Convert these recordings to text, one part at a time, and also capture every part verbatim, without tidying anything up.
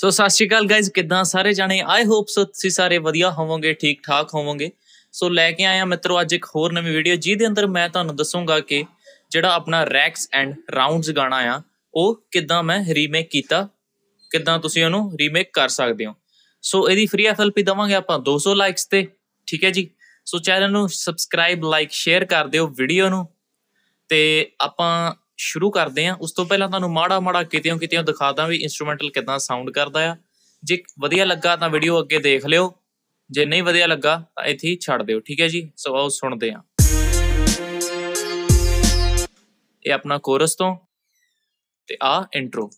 सो सत श्री अकाल गाइज, किद्दां सारे जाने। आई होप सो तुसीं सारे वधिया होवोगे, ठीक ठाक होवोगे। सो लैके आया मित्रों अज एक होर नवीं वीडियो, जिहदे अंदर मैं तुहानूं दस्सूंगा कि जिहड़ा अपना रैक्स एंड राउंड्स गाना आ ओ किद्दां मैं रीमेक कीता, किद्दां तुसीं ओनूं रीमेक कर सकदे हो। सो इहदी फ्री एफ एल पी देवांगे आपां दो सौ लाइक्स ते, ठीक है जी। सो चैनल नूं सबसक्राइब, लाइक, शेयर कर दिओ वीडियो नूं ते आपां शुरू करते हैं। उस तो पहला तुहानूं माड़ा माड़ा कितें कितें दिखा दा भी इंस्ट्रूमेंटल कितना साउंड करता है। जे वधिया लगा तो वीडियो अगे देख लिओ, जे नहीं वधिया लगा तो इत्थे छड़ दिओ, ठीक है जी। सो आओ सुनते हैं। ये अपना कोरस तो ते आ इंट्रो,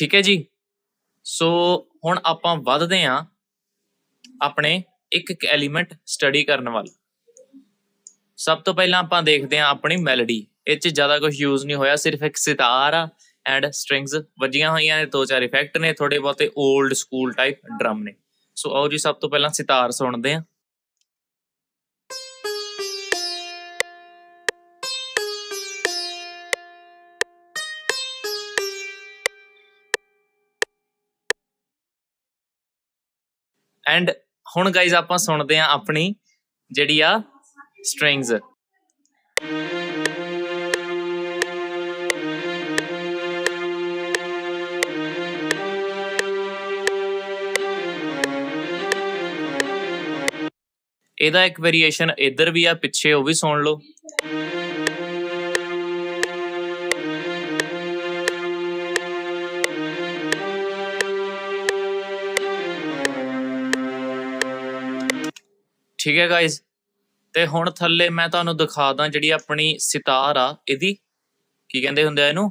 ठीक है जी। सो हुण आपां वधदे हां अपने एक एक एलीमेंट स्टडी करने वाले। सब तो पहला आप देखते हैं अपनी मैलोडी। इस ज्यादा कुछ यूज नहीं होया, सिर्फ एक सितार एंड स्ट्रिंग्स वजिया हुई ने, दो चार इफेक्ट ने, थोड़े बहुते ओल्ड स्कूल टाइप ड्रम ने। सो आओ जी सब तो पहला सितार सुनते हैं। एंड हुण गाइज आप सुनते हैं अपनी जिहड़ी आ स्ट्रिंग्स। एदा एक वेरिएशन इधर भी आ पिछे, वह भी सुन लो। ठीक है गाइज, ते हुण थल्ले मैं तुहानू दिखा दा जिहड़ी अपनी सितार आ, इहदी की कहंदे हुंदे आ इहनू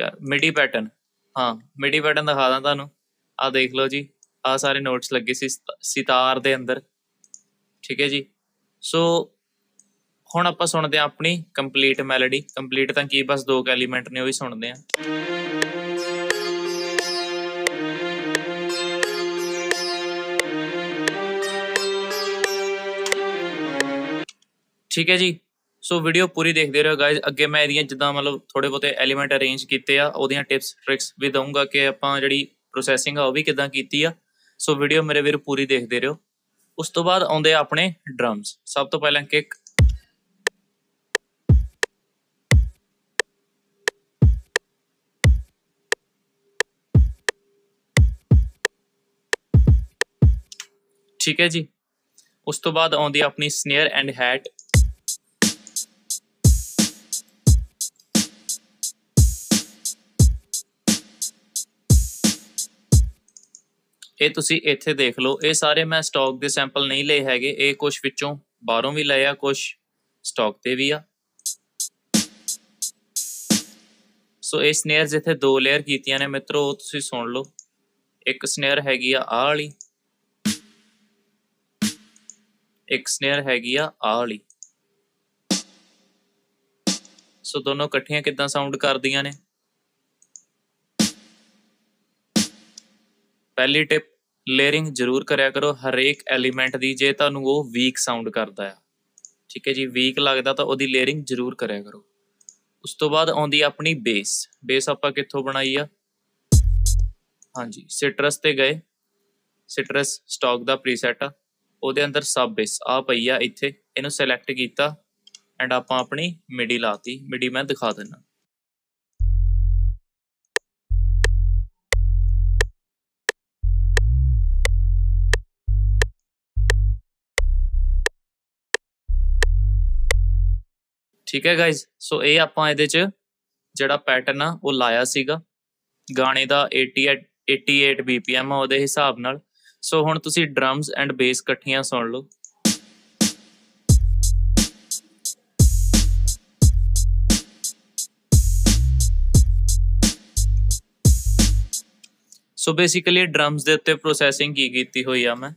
यार, मिडी पैटर्न। हाँ मिडी पैटर्न दिखा दा तुहानू, आ देख लो जी, आ सारे नोट्स लगे सी सितार दे अंदर, ठीक है जी। सो हुण आपां सुणदे आ अपनी कंप्लीट मैलोडी। कंप्लीट तां की बस दो एलीमेंट ने, उही सुणदे आ। ठीक है जी। सो वीडियो पूरी देखते रहो गाइज, अगे मैं इहदियां जिद्दां मतलब थोड़े बहुते एलीमेंट अरेंज कीते आ, उहदियां टिप्स ट्रिक्स भी दूंगा कि आपां जिहड़ी प्रोसैसिंग आ ओह भी किद्दां कीती आ। सो वीडियो मेरे वीर पूरी देखते रहो। उस तो बाद आउंदे अपने ड्रम्स। सब तो पहला किक, ठीक है जी। उस तो बाद आउंदी अपनी स्नेयर एंड हैट। ये तुसी इत्थे देख लो, ये सारे मैं स्टॉक के सैंपल नहीं ले हैगे, ये कुछ विचों बाहरों भी ले आ, कुछ स्टॉक ते भी आ। सो ये स्नेयर्स इत्थे दो लेयर कीतियां ने मित्रों, तुसी सुन लो। एक स्नेयर हैगी आ आह वाली, एक स्नेयर हैगी आ आह वाली। सो दोनों इकट्ठियां किद्दां साउंड करदियां ने, पहली टिप लेयरिंग जरूर करया करो हरेक एलीमेंट दी। जे तुहानूं वो वीक साउंड करता है, ठीक है जी, वीक लगदा तां ओहदी लेयरिंग जरूर करया करो। उस तो बाद आउंदी अपनी बेस। बेस आपां कित्थों बनाई आ, हाँ जी सिट्रस ते गए, सिट्रस स्टॉक दा प्रीसेट आ, ओहदे अंदर सब बेस आ पई आ इत्थे, इहनूं सिलेक्ट कीता एंड आपां अपनी मिडी लाती। मिडी मैं दिखा दिंदा। ठीक है गाइज, सो ये आपां इहदे च जिहड़ा पैटर्न आ वो लाया सीगा गाने दा अठासी बी पी एम ओहदे हिसाब नाल। सो हुण तुसी ड्रम्स एंड बेस इकट्ठियां सुन लो। सो बेसिकली ड्रम्स दे उत्ते प्रोसैसिंग की कीती होई आ मैं।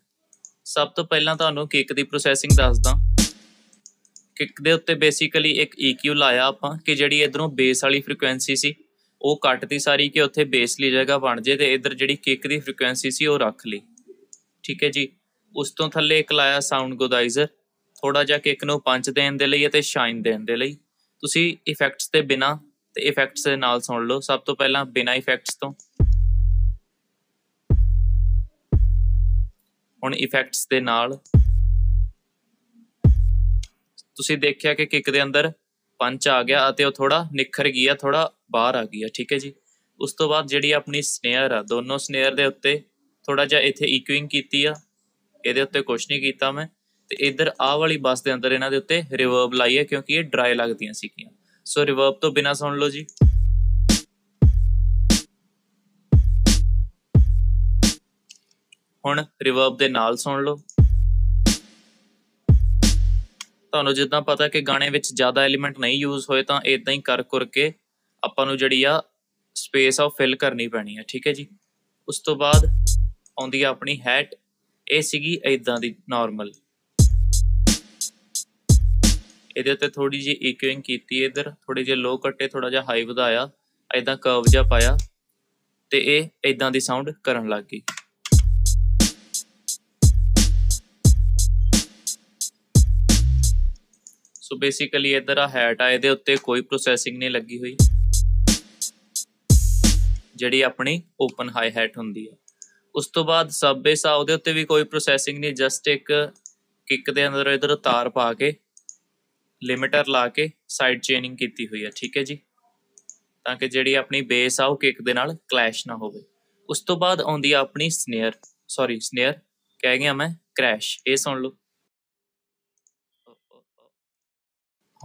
सब तो पहलां तुहानूं किक दी प्रोसैसिंग दसदा। किक दे उत्ते बेसिकली एक ई क्यू लाया आपां कि जिहड़ी इधरों बेस वाली फ्रीकुएंसी सी वो कटती सारी कि उत्थे बेस ली जगह बन जे, तो इधर जिहड़ी किक दी फ्रीकुएंसी सी वो रख ली, ठीक है जी। उस तो थल्ले एक लाया साउंड गोदाइजर, थोड़ा जिहा किक नूं पंच देण दे लई अते शाइन देण दे लई। तुसीं इफेक्ट्स ते बिना ਤੇ ਇਫੈਕਟਸ ਦੇ ਨਾਲ ਸੁਣ ਲਓ। ਸਭ ਤੋਂ ਪਹਿਲਾਂ ਬਿਨਾ ਇਫੈਕਟਸ ਤੋਂ, ਹੁਣ ਇਫੈਕਟਸ ਦੇ ਨਾਲ ਤੁਸੀਂ ਦੇਖਿਆ ਕਿ ਕਿੱਕ ਦੇ ਅੰਦਰ पंच आ गया और थोड़ा निखर गया, थोड़ा बाहर आ गया, ठीक है जी। उस तो बाद जी अपनी स्नेयर आ, दोनों स्नेयर के उत्ते थोड़ा जहा इतने इक्विंग की आ, ये उत्ते कुछ नहीं किया मैं, तो इधर आ वाली बस के अंदर इन्हों के उत्ते रिवर्ब लाई है क्योंकि ये ड्राई लगदियाँ सीगियां। सो रिवर्ब तो बिना सुन लो जी, हुण रिवर्ब के नाल सुन लो। ਤੁਹਾਨੂੰ ਜਿੱਦਾਂ ਪਤਾ ਕਿ ਗਾਣੇ ਵਿੱਚ ਜ਼ਿਆਦਾ ਐਲੀਮੈਂਟ ਨਹੀਂ ਯੂਜ਼ ਹੋਏ ਤਾਂ ਇਦਾਂ ਹੀ ਕਰ ਕਰਕੇ ਆਪਾਂ ਨੂੰ ਜਿਹੜੀ ਆ ਸਪੇਸ ਆ ਫਿਲ ਕਰਨੀ ਪੈਣੀ ਆ, ਠੀਕ ਹੈ ਜੀ। ਉਸ ਤੋਂ ਬਾਅਦ ਆਉਂਦੀ ਆ ਆਪਣੀ ਹੈਟ, ਇਹ ਸੀਗੀ ਇਦਾਂ ਦੀ ਨਾਰਮਲ, ਇਹਦੇ ਉੱਤੇ ਥੋੜੀ ਜਿਹੀ ਇਕੁਇੰਗ ਕੀਤੀ, ਇਧਰ ਥੋੜੇ ਜਿਹੇ ਲੋ ਕੱਟੇ, ਥੋੜਾ ਜਿਹਾ ਹਾਈ ਵਧਾਇਆ, ਇਦਾਂ ਕਰਵ ਜਿਹਾ ਪਾਇਆ ਤੇ ਇਹ ਇਦਾਂ ਦੀ ਸਾਊਂਡ ਕਰਨ ਲੱਗ ਗਈ। सो बेसिकली इधर आ हैट आए दे उत्ते कोई प्रोसैसिंग नहीं लगी हुई, जिहड़ी अपनी ओपन हाई हैट हुंदी है। उस तो बाद सब बेस आ, उहदे उत्ते भी कोई प्रोसैसिंग नहीं, जस्ट एक किक दे अंदर इधर तार पा के लिमिटर ला के साइड चेनिंग कीती हुई है, ठीक है जी, ताकि जिहड़ी अपनी बेस आ किक दे नाल क्लैश ना होवे। उस तो बाद आउंदी आ अपनी स्नेयर, सॉरी स्नेयर कह गया मैं, क्रैश। ये सुन लो,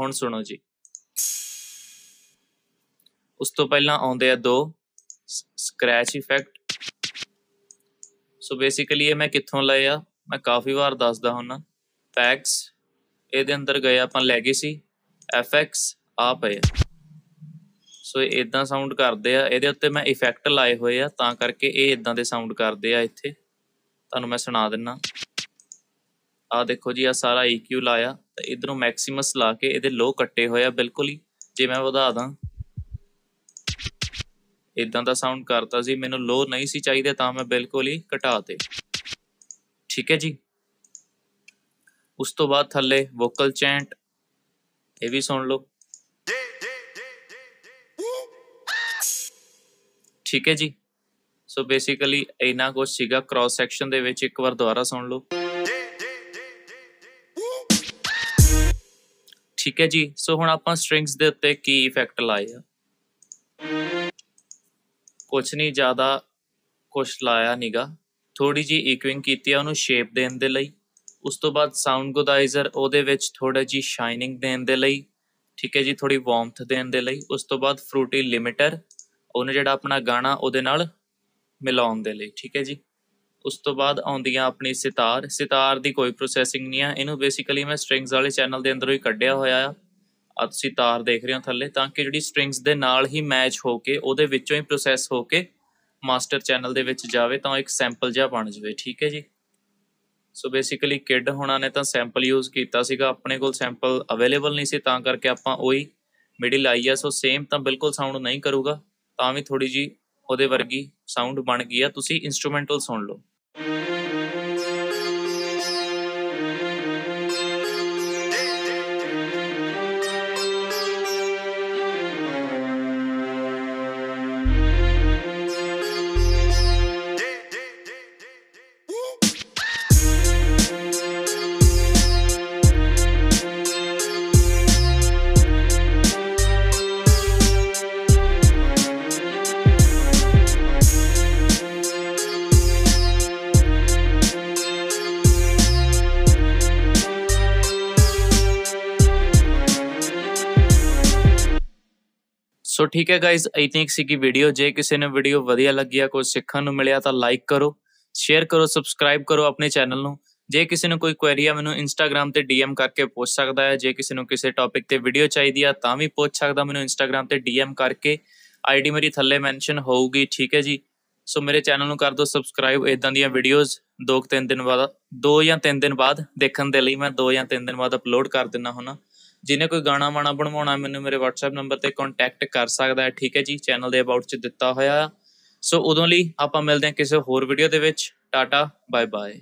हुण सुनो जी। उस तो पहला आउंदे आ दो स्क्रैच इफेक्ट। सो बेसिकली ये मैं कित्थों लए आ, मैं काफ़ी बार दसदा हुन्ना, पैक्स इहदे अंदर गए आपां लैगेसी एफ एक्स आ पे। सो इदां साउंड करदे आ, इहदे उत्ते मैं इफेक्ट लाए हुए आ तां करके ये इदां दे साउंड करदे आ। इत्थे तुहानूं मैं सुणा दिन्ना, आ देखो जी, आ सारा E Q लाया, इधरों मैक्सीमस ला के इधर लो कट्टे होया बिल्कुल ही, जे मैं वधा दां इदां दा साउंड करता जी, मैनूं लो नहीं सी चाहिए तां मैं बिल्कुल ही घटा ते, ठीक है जी। उस तो बाद थल्ले वोकल चैंट, ये भी सुन लो, ठीक है जी। सो बेसिकली इन्ना कुछ सीगा क्रॉस सैक्शन दे विच, एक बार दोबारा सुन लो, ठीक है जी। सो हुण आपां स्ट्रिंग्स दे उत्ते की इफेक्ट लाए आ, कुछ नहीं ज़्यादा कुछ लाया नीगा, थोड़ी जी इक्विंग कीती आ शेप देन दे लई। उस तो बाद साउंड गोदाइजर ओदे विच थोड़ा जी शाइनिंग देन दे लई, ठीक है जी, थोड़ी वार्मथ देन दे लई। उस तो बाद फ्रूटी लिमिटर, उन्हें जिहड़ा अपना गाना ओदे नाल मिलाउण दे लई, ठीक है जी। उस तो बाद आउंदियां अपनी सितार, सितार दी कोई प्रोसैसिंग नहीं है, इनू बेसिकली मैं स्ट्रिंग्स वाले चैनल दे अंदरों ही कढ़िया होया आ। आ तुसीं तार देख रहे हो थल्ले, ताकि जिहड़ी स्ट्रिंग्स दे नाल ही मैच होके उहदे विचों ही प्रोसैस होके मास्टर चैनल दे विच जावे तां एक सैंपल जिहा बन जावे, ठीक है जी। सो बेसिकली किड होना ने तां सैंपल यूज़ कीता सीगा, अपने कोल सैंपल अवेलेबल नहीं सी तां करके आपां ओही मिडिल आई आ। सो सेम तां बिल्कुल साउंड नहीं करूगा, तां भी थोड़ी जी ओहदे वर्गी साउंड बन गई आ। तुसीं इंस्ट्रूमेंटल सुन लो, सो so, ठीक है गाइज, इतनी सी वीडियो। जे किसी ने वीडियो वधिया लगी है, कुछ सीखने को मिले तो लाइक करो, शेयर करो, सबसक्राइब करो अपने चैनल को। जे किसी ने कोई क्वेरी है, मैं इंस्टाग्राम से डीएम करके पूछ सकता है। जे किसी ने किसी टॉपिक से वीडियो चाहिए है तो भी पूछ सकता, मैं इंस्टाग्राम से डीएम करके, आई डी मेरी थले मैनशन होगी, ठीक है जी। सो so, मेरे चैनल को कर दो सबसक्राइब, इदां दी वीडियोज़ दो तीन दिन बाद दो या तीन दिन बाद देखने के लिए मैं दो या तीन दिन बाद अपलोड कर देना हूँ। जिन्हें कोई गाना वाणा बनवाना मैंने मेरे WhatsApp नंबर पर कॉन्टैक्ट कर सकता है, ठीक है जी, चैनल के अबाउट च दिता होया। सो उदों लई आपां मिलदे हां किसी होर वीडियो दे विच। Tata, bye bye.